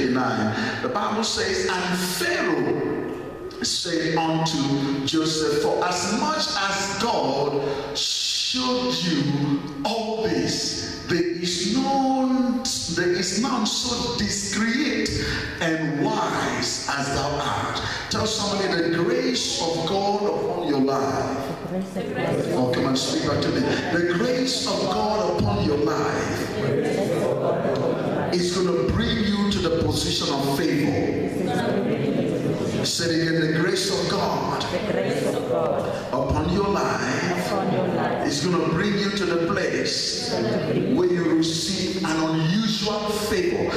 39, the Bible says, and Pharaoh said unto Joseph, for as much as God showed you all this, there is none so discreet and wise as thou art. Tell somebody the grace of God upon your life. Oh, come on, speak back to me. The grace of God upon your life is going to bring you to the position of favor. Say again, the grace of God upon your life is going to bring you to the place where you receive an unusual favor.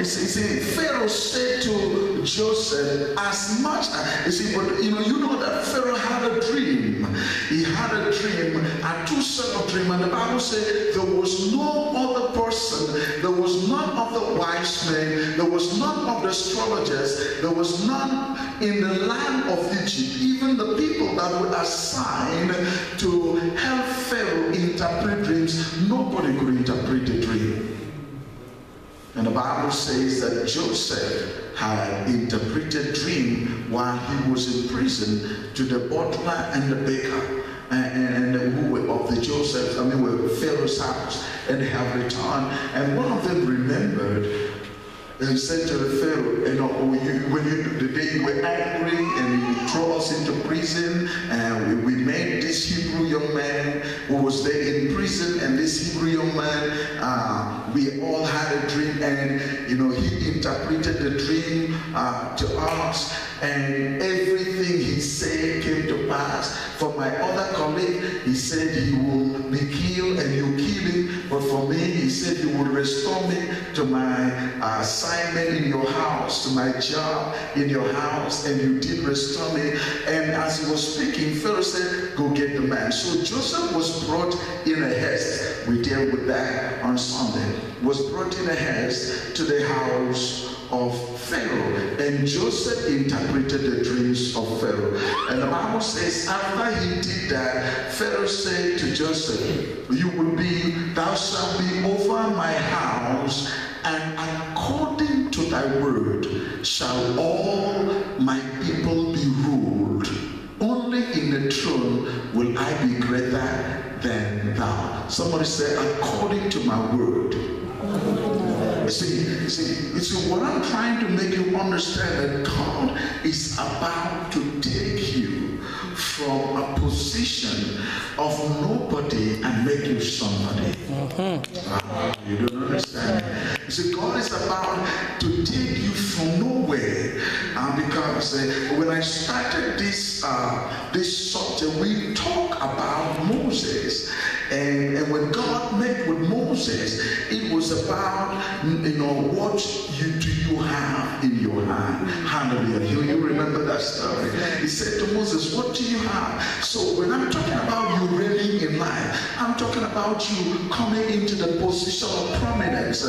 Pharaoh said to Joseph, as much as, you know that Pharaoh had a dream. He had a dream, a two-sided dream, and the Bible said there was no other person, there was none of the wise men, there was none of the astrologers, there was none in the land of Egypt, even the people that were assigned to help Pharaoh interpret dreams. Nobody could interpret the dream. And the Bible says that Joseph had interpreted dream while he was in prison to the butler and the baker, and who were of the Joseph's, were Pharaoh's house, and they have returned. And one of them remembered and said to the Pharaoh, the day you were angry and you threw us into prison, and we made this Hebrew young man who was there in prison, and this Hebrew young man, we all had a dream, and he interpreted the dream to us, and everything he said came to pass. For my other colleague, he said he will be killed and you kill him, but for me, he said he will restore me to my assignment in your house, to my job in your house, and you did restore me. And as he was speaking, Pharaoh said, go get the man. So Joseph was brought in a haste. We dealt with that on Sunday. Was brought in a haste to the house of Pharaoh, and Joseph interpreted the dreams of Pharaoh. And the Bible says, after he did that, Pharaoh said to Joseph, thou shalt be over my house, and according to thy word shall all my people be ruled. Only in the throne will I be greater than thou. Somebody said, according to my word. See, what I'm trying to make you understand, that God is about to take you from a position of nobody and make you somebody. You don't understand. See, God is about to take you from nowhere, because when I started this subject, we talked about Moses, and when God met with Moses, it was about what do you have in your hand. Hallelujah! You remember that story? He said to Moses, "What do you have?" So when I'm talking about you reigning in life, I'm talking about you coming into the position of prominence.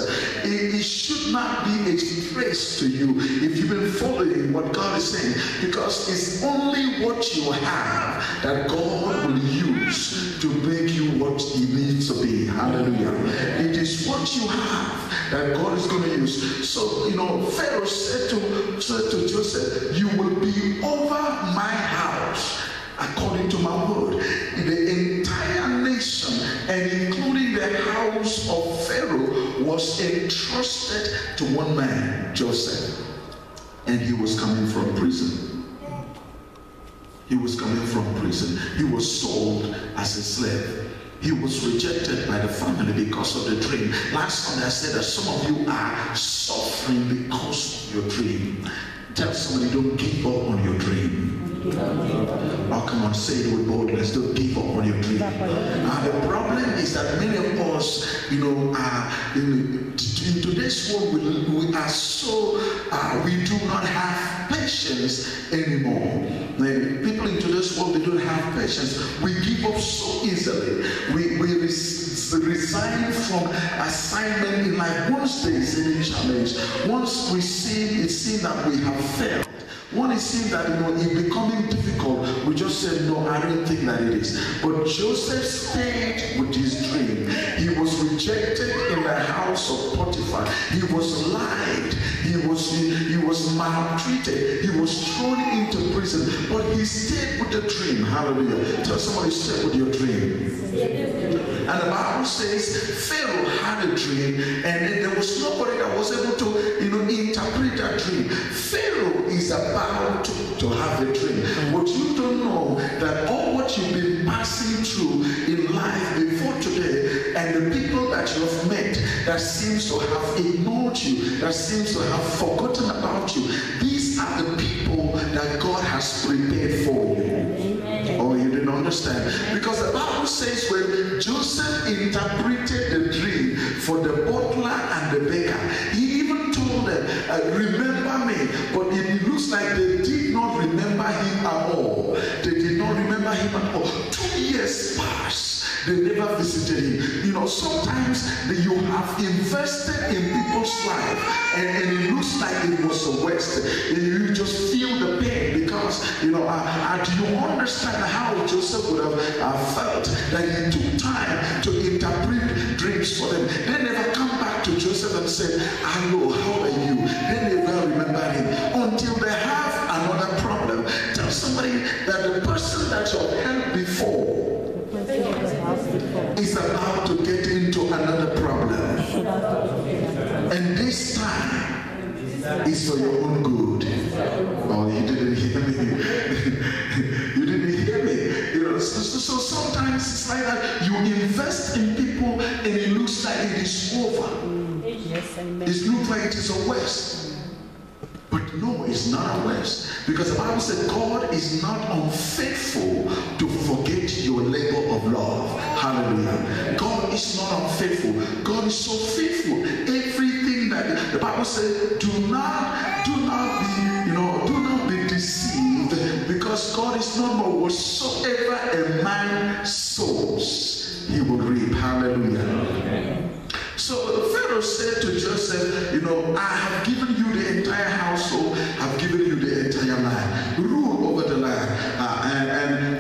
It should not be a disgrace to you if you've been following what God is saying, because it's only what you have that God will use to make you what He needs to be. Hallelujah. It is what you have that God is going to use. So, Pharaoh said to Joseph, you will be over my house according to my word. The entire nation, and including the house of Pharaoh, was entrusted to one man, Joseph. And he was coming from prison. He was coming from prison. He was sold as a slave. He was rejected by the family because of the dream. Last Sunday I said that some of you are suffering because of your dream. Tell somebody, don't give up on your dream. Oh, come on, say it with boldness. Don't give up on your dream. The problem is that many of us, are in today's world, we are so, we do not have patience anymore. People in today's world, they don't have patience. We give up so easily. We resign from assignment in life. Once there is any challenge, once we see it seems that we have failed, when it seems that it becoming difficult, we just said, no, I don't think that it is. But Joseph stayed with his dream. He was rejected in the house of Potiphar. Potiphar. He was lied. He was maltreated. He was thrown into prison. But he stayed with the dream. Hallelujah. Tell somebody, stay with your dream. And the Bible says Pharaoh had a dream, and then there was nobody that was able to, interpret that dream. Pharaoh is about to have a dream. But you don't know that all what you've been passing through in life before today, and the people that you have met that seems to have ignored you, that seems to have forgotten about you, these are the people that God has prepared for you. Amen. Oh, you didn't understand? Because the Bible says when Joseph interpreted the dream for the butler and the baker, he even told them, remember me, but it looks like they did not remember him at all. They did not remember him at all. 2 years passed. They never visited him. Sometimes you have invested in people's life, and it looks like it was a waste. And you just feel the pain because, do you understand how Joseph would have felt that he took time to interpret dreams for them? They never come back to Joseph and said, hello, how are you? They never remember him until they have another problem. Tell somebody that the person that you've helped before is about to get into another problem, and this time is for your own good. Oh, you didn't hear me. You didn't hear me. So sometimes it's like that. You invest in people, and it looks like it is over. It looks like it is a waste. But no, it's not a waste. Because the Bible said God is not unfaithful to forget your labor of love. Hallelujah. God is not unfaithful. God is so faithful. Everything that the Bible said, do not be deceived, because God is not, but whatsoever a man sows, he will reap. Hallelujah. So Pharaoh said to Joseph, I have given you the entire household, I've given you the entire land. Rule over the land.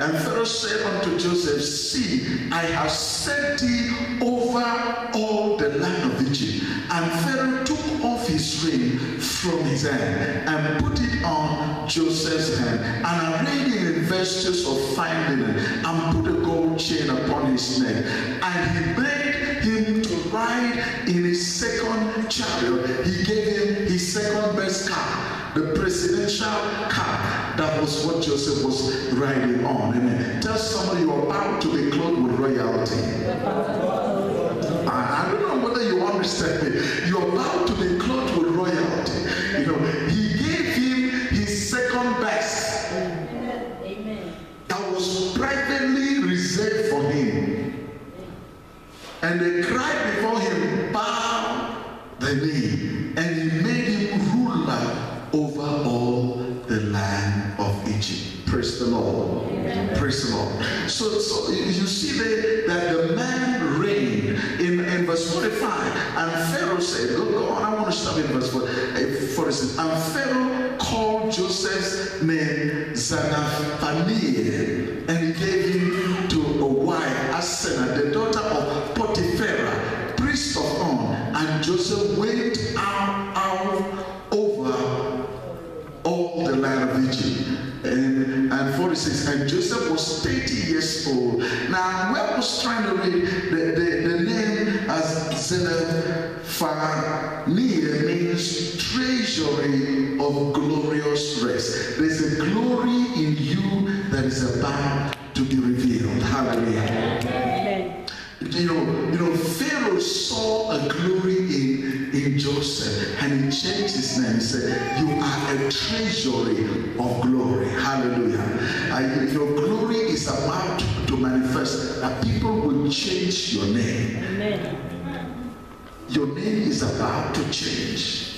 And Pharaoh said unto Joseph, see, I have set thee over all the land of Egypt. And Pharaoh took off his ring from his hand and put it on Joseph's hand, and arrayed him in vestures of fine linen, and put a gold chain upon his neck. And he made him to ride in his second chariot. He gave him his second best car, the presidential car. That was what Joseph was riding on. Amen. Tell somebody, you are about to be clothed with royalty. I don't know whether you understand me. You are about to be clothed with royalty. He gave him his second best. Amen. That was privately reserved for him. And they cried before him, bow the knee. And he made him ruler over all the land of Egypt. Praise the Lord. Amen. Praise the Lord. So you see that the man reigned in verse 45. And Pharaoh said, go on, I want to stop in verse 46. And Pharaoh called Joseph's name Zaphnath-Paaneah, and he gave him to a wife, Asenath, the daughter of Potiphera, priest of On. And Joseph went out over all the land of Egypt. And 46, and Joseph was 30 years old. Now, I was trying to read the name as Zaphnath-Paaneah means treasury of glorious rest. There's a glory in you that is about to be revealed. Hallelujah. Pharaoh saw a glory in Joseph, and he changed his name. He said, you are a treasury of glory. Hallelujah. Your glory is about to manifest. And people will change your name. Amen. Your name is about to change.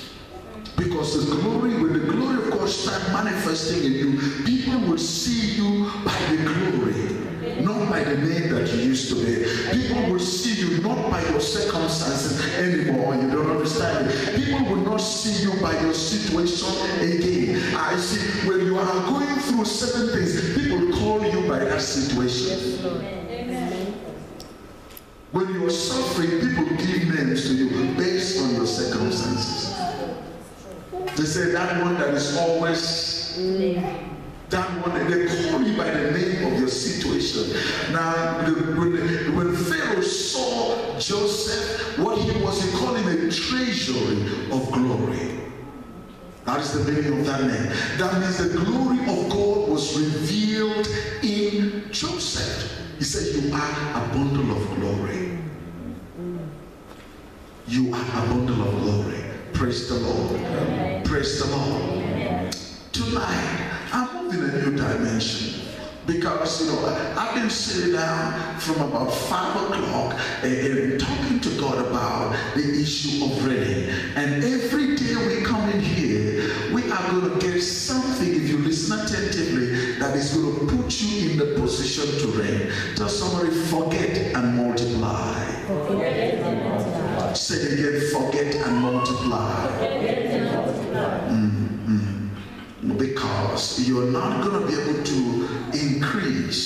Because when the glory of God starts manifesting in you, people will see you by the glory, not by the name that you used to be. People will see you not by your circumstances anymore. You don't understand it. People will not see you by your situation again. I see, when you are going through certain things, people call you by that situation. When you are suffering, people give names to you based on your circumstances. They say that one that is always that one, and they call you by the name of your situation. Now, when Pharaoh saw Joseph, what he was, he called him a treasury of glory. That is the meaning of that name. That means the glory of God was revealed in Joseph. He said, you are a bundle of glory. You are a bundle of glory. Praise the Lord. Amen. Praise the Lord. Amen. Tonight, I'm moving a new dimension. Because, you know, I've been sitting down from about 5 o'clock and talking to God about the issue of rain. And every day we come in here, we are going to get something, if you listen attentively, that is going to put you in the position to reign. Tell somebody, forget and multiply. Say it again, forget and multiply. Because you're not going to be able to increase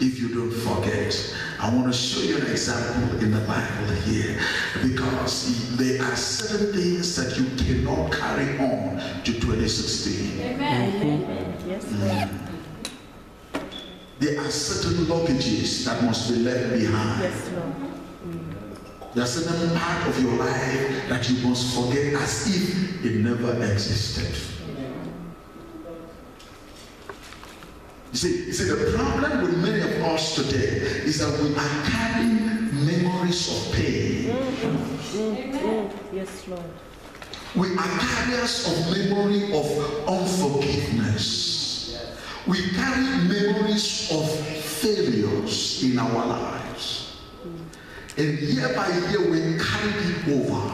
if you don't forget. I want to show you an example in the Bible here, because there are certain things that you cannot carry on to 2016. Amen. Mm-hmm. Yes. Mm. There are certain luggages that must be left behind. Yes, Lord. There's a certain part of your life that you must forget as if it never existed. You see, the problem with many of us today is that we are carrying memories of pain. Yes, Lord. We are carriers of memory of unforgiveness. We carry memories of failures in our lives. And year by year, we carry it over.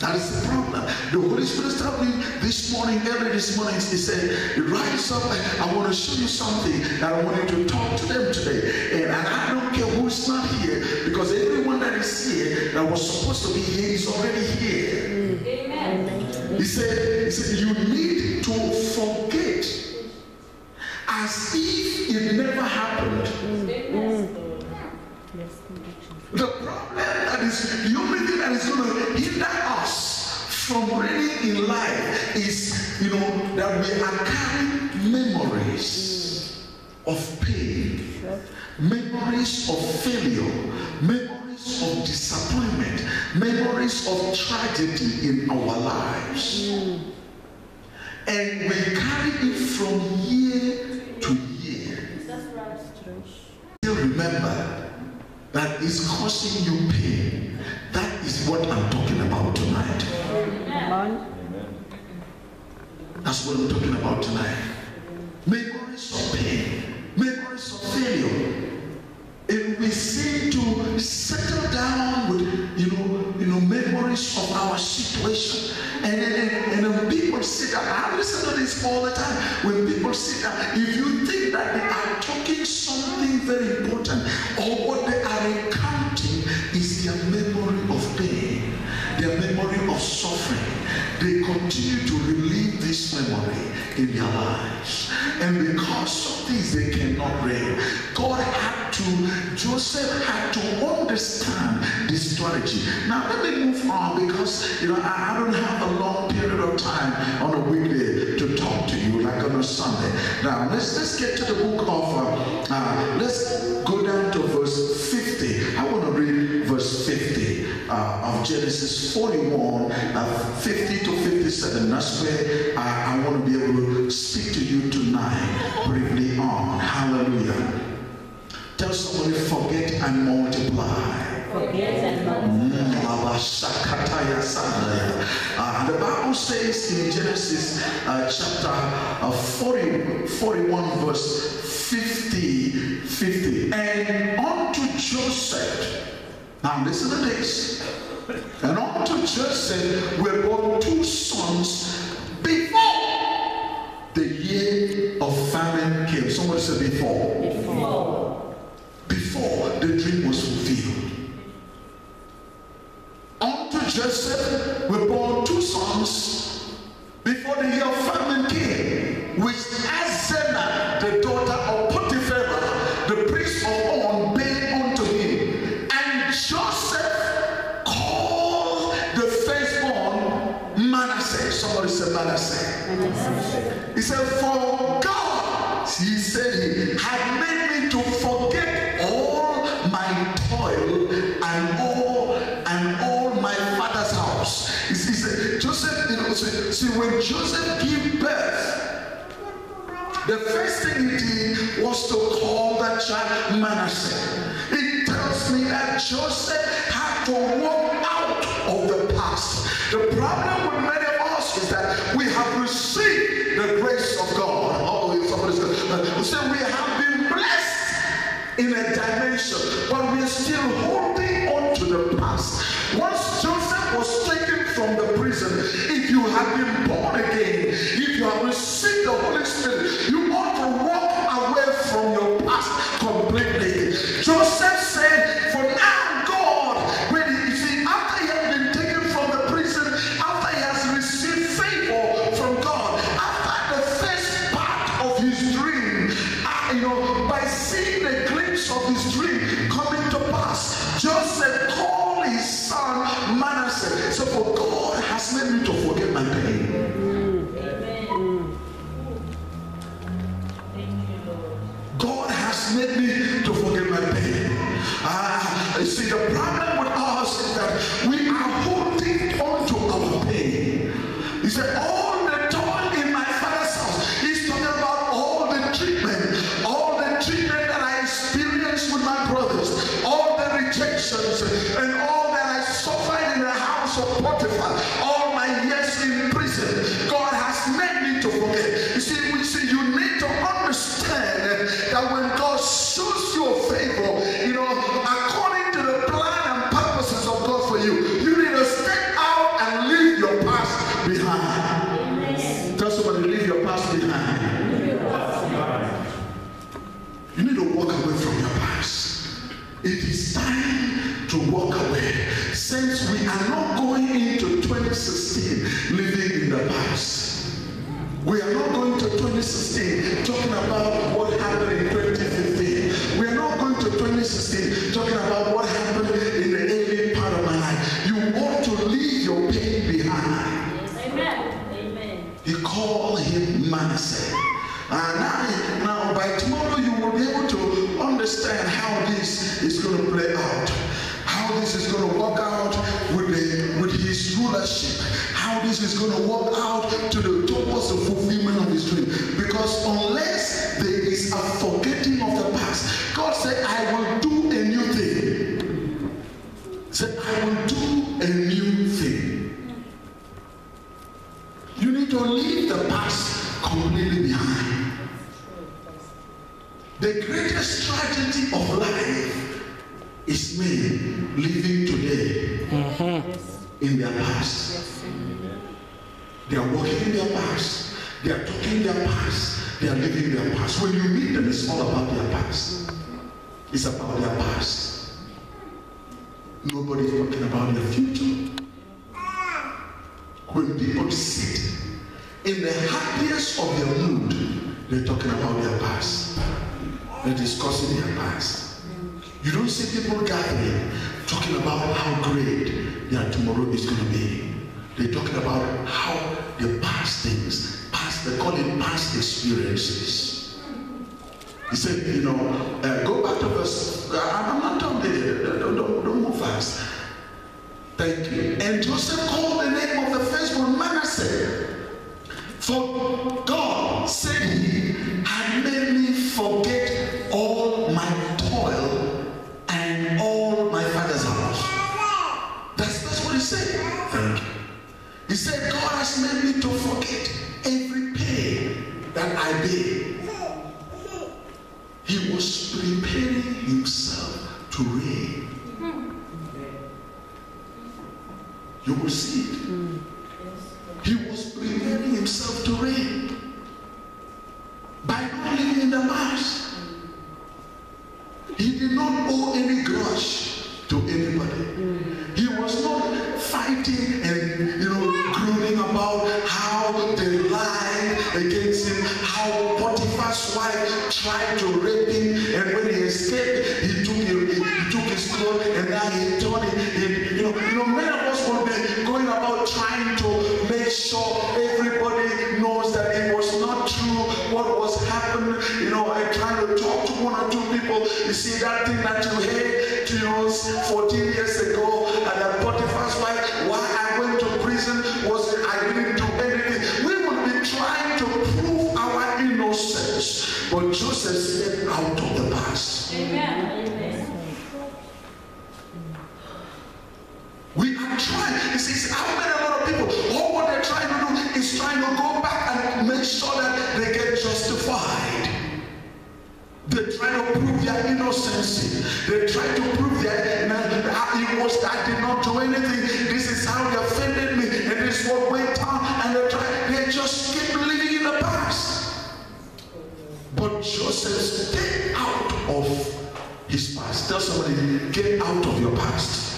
That is the problem. The Holy Spirit told me this morning, early this morning, he said, rise up, I want to show you something that I want you to talk to them today. And I don't care who's not here, because everyone that is here, that was supposed to be here, is already here. Amen. He said, you need to forget as if it never happened. The problem that is, the only thing that is going to hinder us from reigning in life is, you know, that we are carrying memories of pain, memories of failure, memories of disappointment, memories of tragedy in our lives. And we carry it from year to year. Still remember, that is causing you pain. That is what I'm talking about tonight. Amen. That's what I'm talking about tonight. Memories of pain, memories of failure. And we seem to settle down with, you know, memories of our situation. And when people sit down, I listen to this all the time. When people sit down, if you think that they are talking something very important, or what they are recounting is their memory of pain, their memory of suffering, they continue to relieve this memory in their lives. And because of this, they cannot reign. Joseph had to understand this strategy. Now let me move on, because I don't have a long period of time on a weekday to talk to you like on a Sunday. Now let's get to the book of let's go down to verse 50. I want to read verse 50 of Genesis 41, 50 to 57. That's where I want to be able to speak to you tonight, briefly on. Hallelujah. Tell somebody, forget and multiply. Forget and multiply. The Bible says in Genesis chapter 41 verse 50. And unto Joseph, now listen to this. And unto Joseph were born two sons before the year of famine came. Somebody said before. Before the dream was fulfilled. Unto Joseph were born two sons before the year of famine came, which Asenath, the daughter of Potiphera, the priest of On, bare unto him. Somebody said Manasseh. He said, for God, he said, had made me to forget all my toil and all my father's house. He said, Joseph, you know, see, when Joseph gave birth, the first thing he did was to call that child Manasseh. It tells me that Joseph had to walk out of the past. The problem with many of us is that we have received the grace of God. Oh, somebody's going to say we have been blessed in a dimension, but we are still holding on to the past. Once Joseph was taken from the prison, if you have been born again, if you have received the Holy Spirit, you ought to walk away from your past completely. Joseph said, for now, God, when he see, after he had been taken from the prison, after he has received favor from God, after the first part of his dream, by seeing a glimpse of his dream coming to pass, Joseph called his son Manasseh. So for God has made me to forget my pain. Made me to forget my pain. You see, the problem with us is that we are holding on to our pain. He said, all the toil in my father's house. He's talking about all the treatment that I experienced with my brothers, all the rejections, and all that I suffered in the house of Potiphar, all my years in prison. God has made me to forget. You see, you need to understand that when God shows your favor, according to the plan and purposes of God for you, you need to step out and leave your past behind. Amen. Tell somebody, leave your past behind. You need to walk away from your past. It is time to walk away. Since we are not going into 2016 living in the past. We are not going to 2016 talking about what happened in 2015. We are not going to 2016 talking about what happened in the early part of my life. You want to leave your pain behind. Yes, amen. Amen. He called him Manasseh. And now by tomorrow you will be able to understand how this is going to play out. How this is going to work out with his rulership. How this is going to work out towards the fulfillment of his dream. Because unless there is a forgetting of the past, God said, I will do a new thing. He said, I will do a new thing. You need to leave the past completely behind. The greatest tragedy of life is men living today in their past. They are walking in their past. They are talking their past. They are living their past. When you meet them, it's all about their past. It's about their past. Nobody is talking about their future. When people sit in the happiest of their mood, they're talking about their past. They're discussing their past. You don't see people gathering talking about how great their tomorrow is going to be. They're talking about how the past things, they call it past experiences. He said, go back to verse, I'm not done there, don't move fast. Thank you. And Joseph called the name of the firstborn Manasseh. For God, said he, had made me forget all my toil and all my father's house. That's what he said. Thank you. He said, God has made me to forget every pain that I did. He was preparing himself to reign. You will see it. He was preparing himself to reign by not living in the past. He did not owe any grudge to anybody. He was not fighting and groaning about how they lied against him, how Potiphar's wife tried to rape him, and when he escaped, he took his clothes and now he turned it. Many of us will be going about trying to make made sure everybody knows that it was not true what was happening. You know, I'm trying to talk to one or two people. You see that thing that you hate to use 14 years ago, and that Potiphar's wife, why I went to prison was I didn't do anything. We would be trying to prove our innocence, but Joseph stepped out of the past. Amen. Amen. We are trying. I've met a lot of people. All what they're trying to do is trying to go back and make sure that they get justified. They try to prove their innocence. They try to prove their I did not do anything. This is how they offended me, and this is what went down. And they just keep living in the past. But Joseph stayed out of his past. Tell somebody, get out of your past.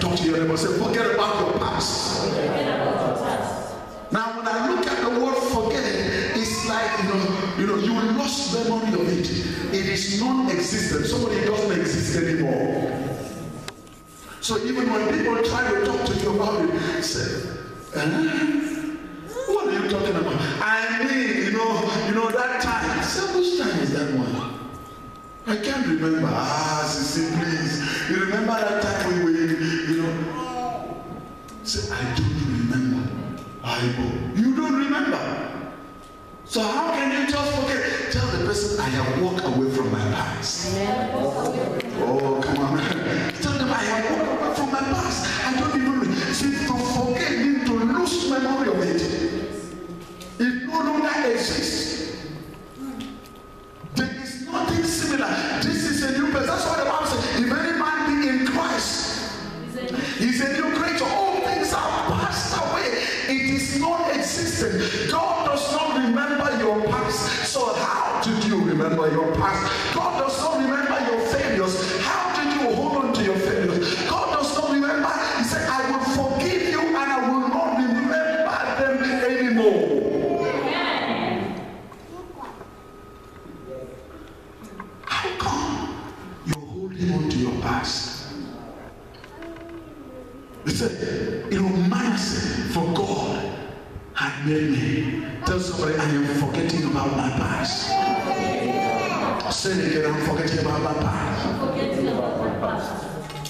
Talk to your neighbor, say, forget about your past. Now, when I look at the word forgetting, it's like, you lost memory of it. It is non-existent. Somebody doesn't exist anymore. So even when people try to talk to you about it, say, what are you talking about? I mean, that time. Say, which time is that one? I can't remember. Sissy, please. You remember that time we were, Say, I don't remember. You don't remember. So how can you just forget? Tell the person, I have walked away from my past. Oh, come on. Tell them, I have walked away from my past. I don't even remember. See, to forget means to lose memory of it. It no longer exists. Nothing similar. This is a new person. That's what the Bible says. If any man be in Christ, he's a new creature. All things are passed away. It is non-existent. God does not remember your past. So how did you remember your past? God does not remember your failures. How did you hold on to your failures? God does not remember. He said, I will forgive you and I will not remember them anymore. On to your past. He said, Manasseh, for God had made me. Tell somebody, I am forgetting about my past. Say it again, I'm forgetting about my past.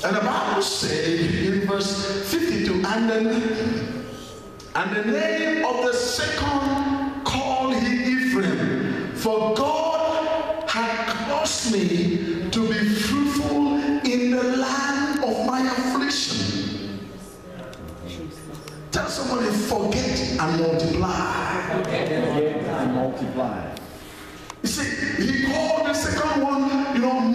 And the Bible said in verse 52, and the name of the second called he Ephraim, for God had caused me to be fruitful in the land of my affliction. Tell somebody, forget and multiply. Forget and multiply. You see, he called the second one,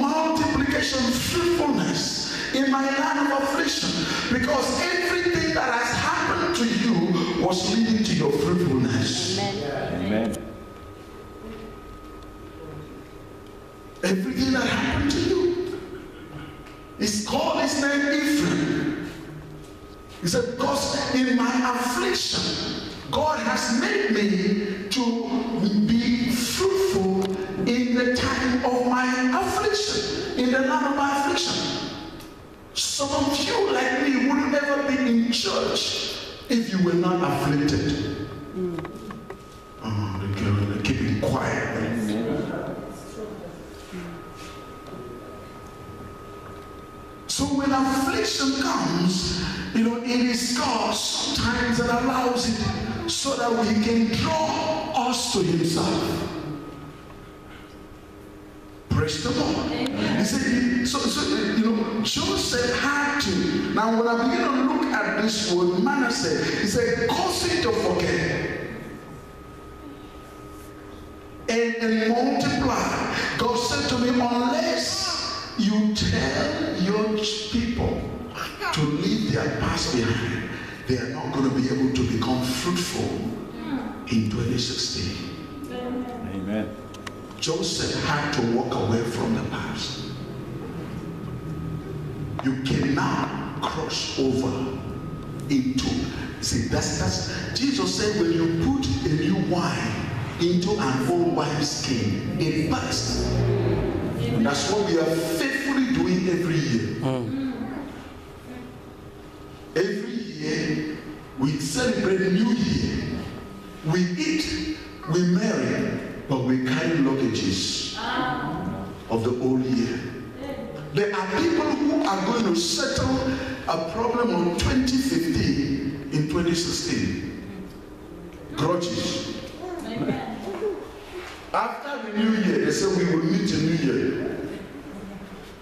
multiplication, fruitfulness in my land of affliction. Because everything that has happened to you was leading to your fruitfulness. Amen. Everything that happened to you. He's called his name Ephraim. He said, because in my affliction, God has made me to be fruitful in the time of my affliction, in the land of my affliction. Some of you, like me, would never be in church if you were not afflicted. They're keeping quiet. So when affliction comes, it is God sometimes that allows it so that we can draw us to himself. Praise the Lord. He said, Joseph had to. Now when I begin to look at this word, Manasseh, he said, cause it to forget. And multiply. God said to me, unless you tell your people to leave their past behind, they are not going to be able to become fruitful in 2016. Amen. Joseph had to walk away from the past. You cannot cross over into. That's Jesus said, when you put a new wine into an old wine's skin, it bursts. And that's what we are faithfully doing every year. Every year, we celebrate We eat, we marry, but we carry luggages of the old year. There are people who are going to settle a problem of 2015 in 2016. Grudges. After the new year, they say we will meet the new year.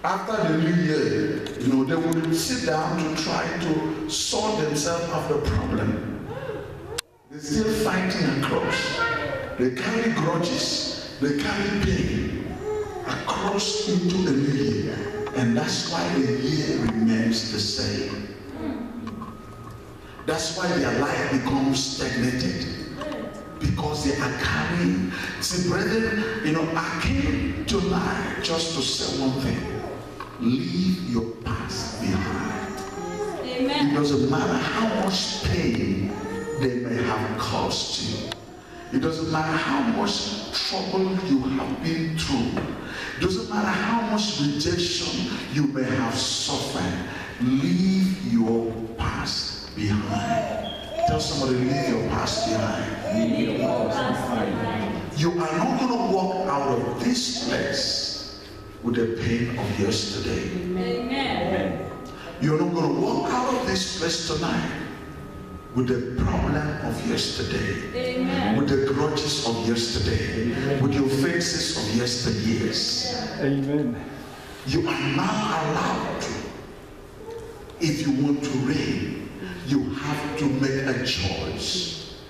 After the new year, you know, they will sit down to try to sort themselves out of the problem. They're still fighting across. They carry grudges. They carry pain across into the new year. And that's why the year remains the same. That's why their life becomes stagnated. Because they are carrying. See, brethren, you know, I came to life just to say one thing. Leave your past behind. Amen. It doesn't matter how much pain they may have caused you. It doesn't matter how much trouble you have been through. It doesn't matter how much rejection you may have suffered. Leave your past behind. Tell somebody, leave your past behind. Leave your past behind. You are not going to walk out of this place with the pain of yesterday. Amen. You're not going to walk out of this place tonight with the problem of yesterday. Amen. With the grudges of yesterday. Amen. With your offenses of yesteryears. Amen. You are now allowed to, if you want to reign, you have to make a choice,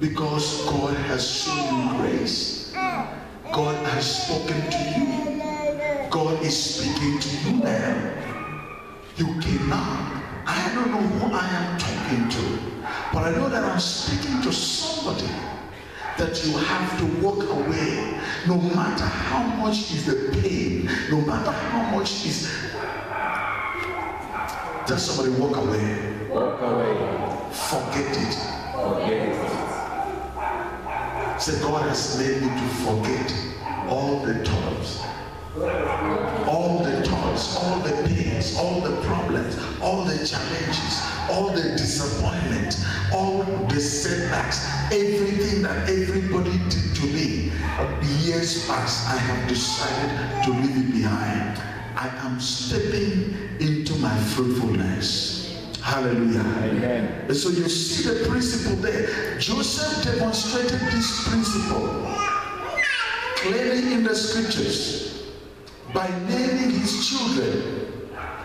because God has shown you grace. God has spoken to you. God is speaking to you now. You cannot. I don't know who I am talking to, but I know that I'm speaking to somebody that you have to walk away. No matter how much is the pain, no matter how much is. Tell somebody, walk away. Walk away. Forget it. Forget it. Say, God has made me to forget all the troubles, all the toils, all the pains, all the problems, all the challenges, all the disappointment, all the setbacks, everything that everybody did to me. Years past, I have decided to leave it behind. I am stepping into my fruitfulness. Hallelujah. Amen. And so you see the principle there. Joseph demonstrated this principle clearly in the scriptures by naming his children.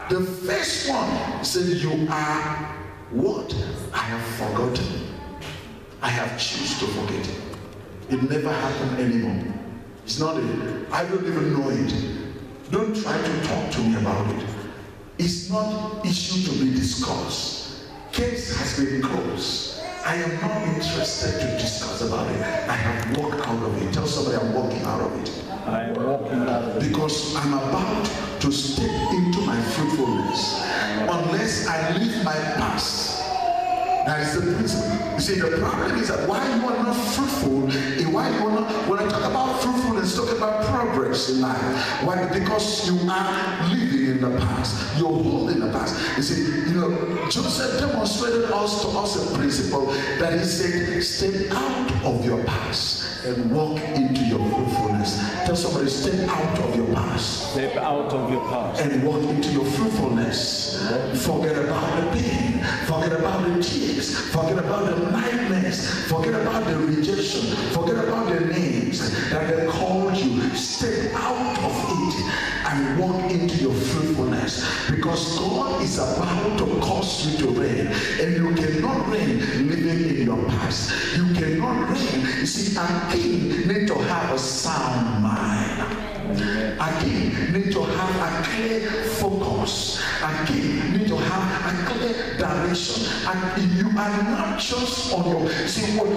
The first one said, you are what I have forgotten. I have chosen to forget it. It never happened anymore. It's not it. I don't even know it. Don't try to talk to me about it. It's not issue to be discussed. Case has been closed. I am not interested to discuss about it. I have walked out of it. Tell somebody, I'm walking out of it. I am walking out of it. Because I'm about to step into my fruitfulness. Unless I leave my past. That is the principle. You see, the problem is that why you are not fruitful, and why you are not, when I talk about fruitfulness, talk about progress in life. Why? Because you are living in the past. You're holding the past. You see, you know, Joseph demonstrated to us a principle that he said, step out of your past and walk into your fruitfulness. Tell somebody, step out of your past. Step out of your past. And walk into your fruitfulness. Forget about the pain. Forget about the tears. Forget about the nightmares. Forget about the rejection. Forget about the names that they called you. Step out of it and walk into your fruitfulness, because God is about to cause you to reign, and you cannot reign living in your past. You cannot reign. You see, a king needs to have a sound mind. A king needs to have a clear focus. A king needs to have a clear direction. And you are not just on your... See, what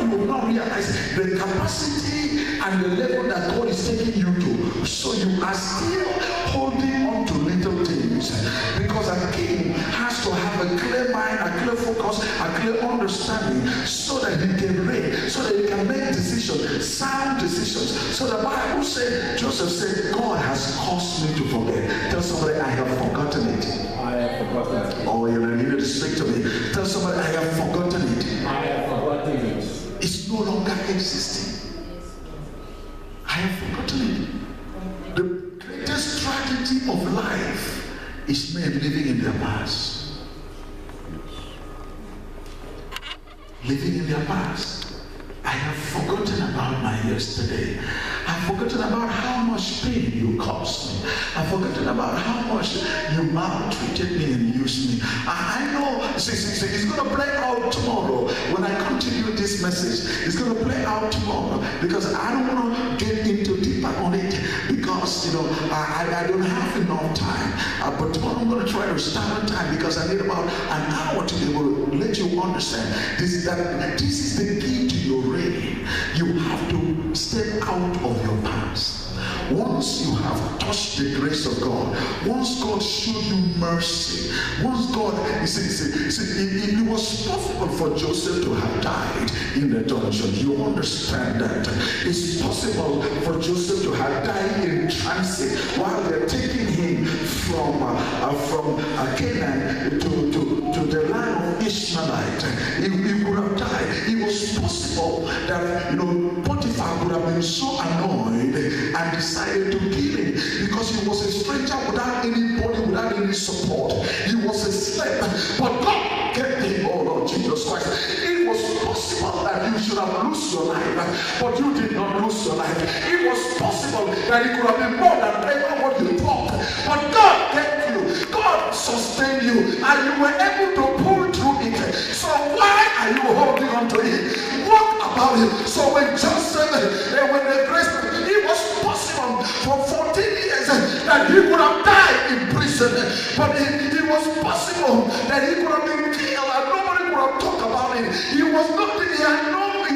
you will not realize, the capacity and the level that God is taking you to. So you are still holding on to little things. Because a king has to have a clear mind, a clear focus, a clear understanding, so that he can reign, so that he can make decisions, sound decisions. So the Bible said, Joseph said, God has caused me to forget. Tell somebody, I have forgotten it. I have forgotten it. Oh, you need to speak to me. Tell somebody, I have forgotten it. I have forgotten it. existing. I have forgotten it. The greatest tragedy of life is men living in their past. Living in their past. I have forgotten about my yesterday. I've forgotten about how much pain you caused me. I've forgotten about how much you maltreated me and used me. I know, see, it's going to play out tomorrow. When I continue this message, it's going to play out tomorrow, because I don't want to get into deeper on it, because, you know, I don't have enough time. But tomorrow I'm going to try to start on time, because I need about an hour to be able to let you understand this, that this is the key to your reign. You have to step out of your past. Once you have touched the grace of God, once God showed you mercy, once God, it was possible for Joseph to have died in the dungeon. You understand that. It's possible for Joseph to have died in transit while they're taking him from Canaan to the land of Ishmaelite. He would have died. It was possible that, you know, Potiphar would have been so annoyed and decided to kill him, because he was a stranger without anybody, without any support. He was a slave, but God kept him. Oh Lord Jesus Christ, it was possible that you should have lost your life, but you did not lose your life. It was possible that it could have been more than ever what you thought, but God kept you. God sustained you, and you were able to pull through it. So why are you holding on to it? What about it? So when Joseph, when the grace, it was possible for 14 years that he could have died in prison, but it was possible that he could have been killed and nobody could have talked about it. He was nothing. He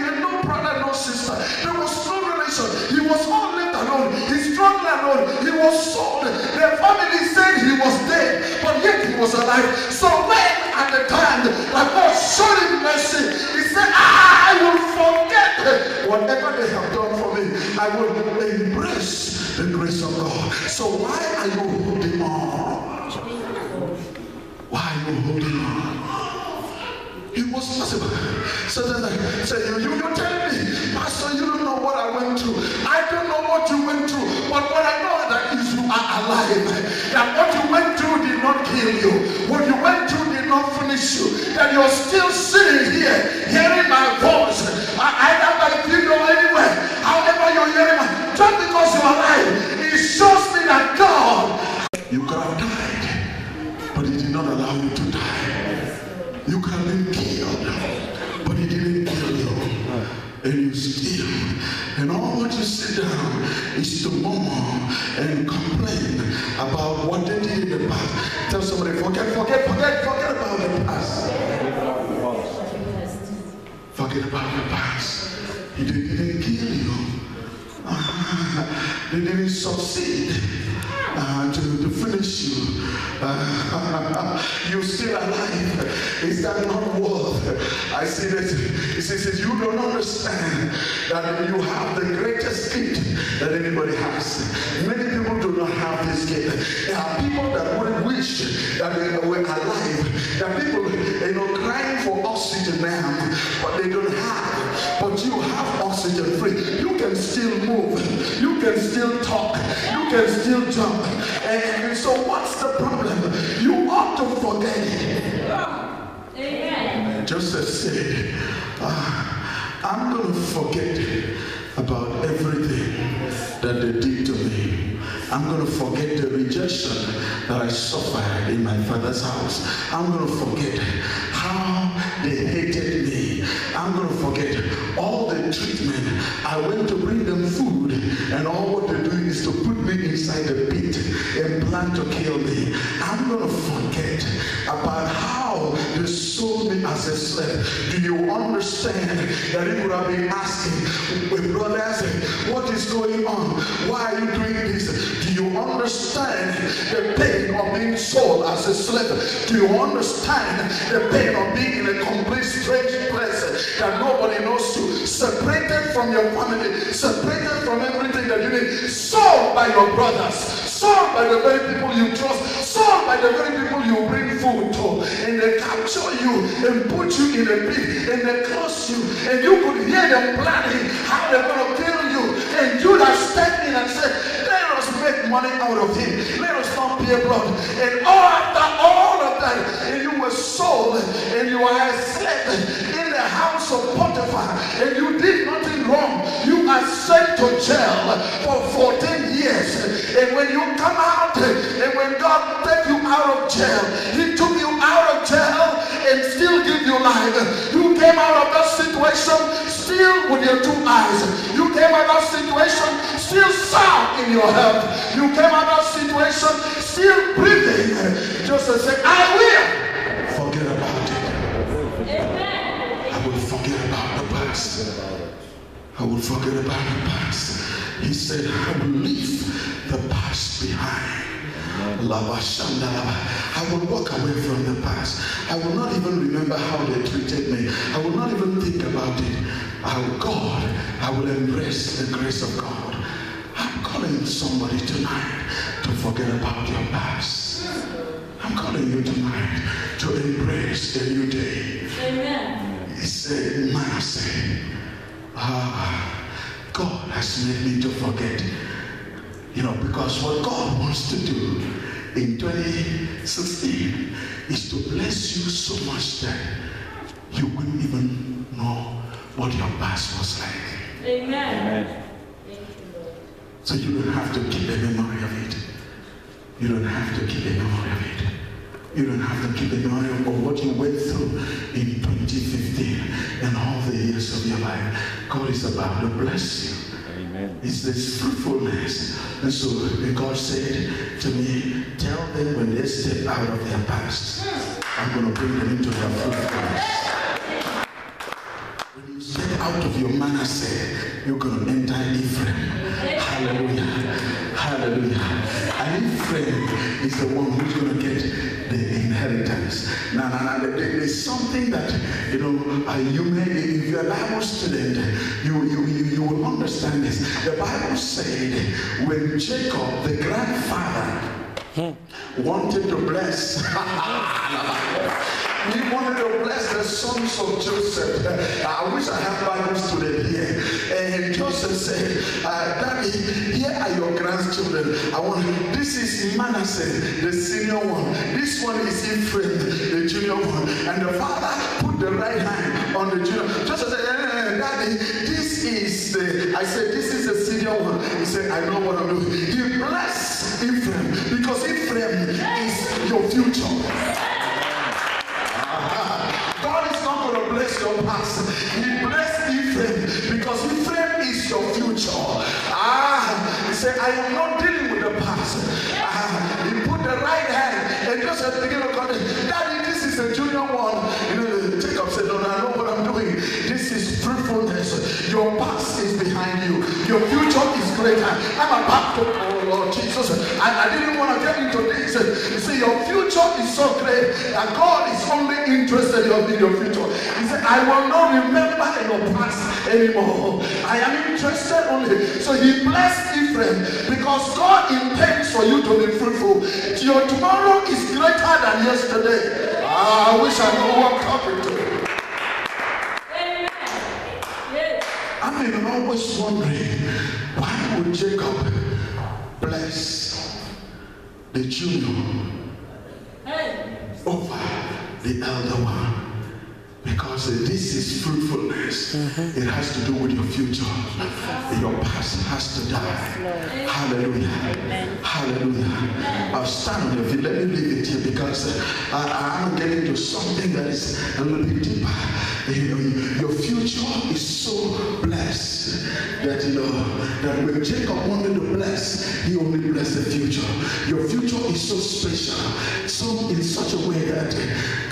had no brother, no sister. There was no relation. He was all left alone. He struggled alone. He was sold. Their family said he was dead, but yet he was alive. So when at the time that God showed him mercy, he said, I will forget whatever they have done for me. I will embrace the grace of God. So why are you holding on? Why are you holding on? It was possible. So then I say, you tell me, Pastor, you don't know what I went through. I don't know what you went through. But what I know that is you are alive. That what you went through did not kill you. What you went through did not finish you. That you're still sitting here, hearing my voice. I didn't go anywhere. However you're hearing, just because you're alive, it shows me that God, you could have died, but he did not allow you to die. You could have been killed, but he didn't kill you. And you still, and all what you sit down is to mourn and complain about what they did in the past. Tell somebody, forget about the past. Forget about the past. He didn't kill you. They didn't succeed to finish you. You're still alive. Is that not worth? I see that. He says, you don't understand that you have the greatest gift that anybody has. Many people do not have this gift. There are people that would wish that they were alive. There are people, you know, crying for oxygen now, but they don't have. But you have oxygen free. You can still move. You can still talk. You can still jump. And so what's the problem? You ought to forget it. Amen. Joseph said, I'm going to forget about everything that they did to me. I'm going to forget the rejection that I suffered in my father's house. I'm going to forget how they hated me. I'm going to forget all the treatment. I went to bring them food, and all what they do is to put me inside the pit and plan to kill me. I'm going to forget about how they sold me as a slave. Do you understand that it would have been asking, brothers, what is going on? Why are you doing this? Do you understand the pain of being sold as a slave? Do you understand the pain of being in a complete strange place that nobody knows you? Separated from your family, separated from everything that you need, sold by your brothers, sold by the very people you trust, sold out by the very people you bring food to, and they capture you and put you in a pit and they close you, and you could hear them planning how they're going to kill you, and Judah stepped in and said, let us make money out of him, let us not pay blood. And all after all of that, and you were sold and you were a slave in the house of Potiphar, and you did nothing wrong. You are sent to jail for 14 years, and when you come out, and when God took you out of jail, he took you out of jail and still gave you life. You came out of that situation still with your two eyes. You came out of that situation still sound in your health. You came out of that situation still breathing. Joseph said, I will forget about it. Amen. I will forget about the past. I will forget about the past. He said, I will leave the past behind. I will walk away from the past. I will not even remember how they treated me. I will not even think about it. I will embrace the grace of God. I'm calling somebody tonight to forget about your past. I'm calling you tonight to embrace the new day. Amen. He said, Manasseh, God has made me to forget. You know, because what God wants to do in 2016 is to bless you so much that you wouldn't even know what your past was like. Amen. Amen. So you don't have to keep a memory of it. You don't have to keep a memory of it. You don't have to keep a memory of what you went through in 2015 and all the years of your life. God is about to bless you. It's this fruitfulness. And so God said to me, tell them when they step out of their past, I'm going to bring them into their fruitfulness. When you step out of your Manasseh, you're going to enter Ephraim. Hallelujah. Hallelujah. And Ephraim is the one who's going to get the inheritance. Now, there is something that, you know, you may, if you're a Bible student, you will understand this. The Bible said when Jacob, the grandfather, wanted to bless. He wanted to bless the sons of Joseph. I wish I had Bible students here. And Joseph said, Daddy, here are your grandchildren. This is Manasseh, the senior one. This one is Ephraim, the junior one. And the father put the right hand on the junior. Joseph said, Daddy, this is the senior one. He said, I know what I'm doing. He blessed Ephraim because Ephraim is your future. Your past. He blessed Ephraim because Ephraim is your future. He said, I am not dealing with the past. He put the right hand and just at the beginning of God, Daddy, this is the junior one. You know, Jacob said, no, I know what I'm doing. This is fruitfulness. Your past is behind you. Your future is greater. I'm about to, oh Lord Jesus. I didn't want to get into this. You see, your future is so great that God is only interested in your future. He said, I will not remember your past anymore. I am interested only. So he blessed Ephraim because God intends for you to be fruitful. Your tomorrow is greater than yesterday. I wish I knew what happened to you. I am always wondering, why would Jacob bless the junior over the elder one? Because this is fruitfulness. It has to do with your future. Your past has to die. Hallelujah. Hallelujah. I'll stand on your feet. Let me leave it here because I'm getting to something that is a little bit deeper. Your future is so blessed that, you know, that when Jacob wanted to bless, he only blessed the future. Your future is so special, so in such a way that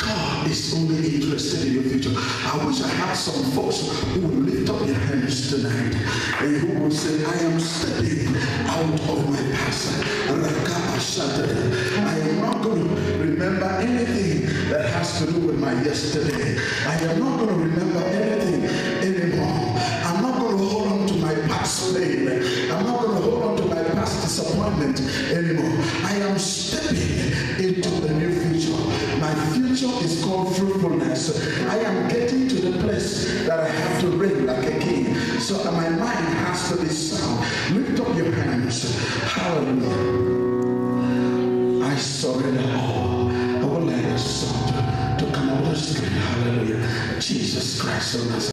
God is only interested in your future. I wish I had some folks who would lift up their hands tonight and who would say, I am stepping out of my past. I am not going to remember anything that has to do with my yesterday. I am not going to remember anything anymore. I'm not going to hold on to my past pain. I'm not going to hold on to my past disappointment anymore. I am stepping into place that I have to reign like a king. So my mind has to be sound. Lift up your hands. Hallelujah. I surrender all. I will let it sound to come out of the screen. Hallelujah. Jesus Christ.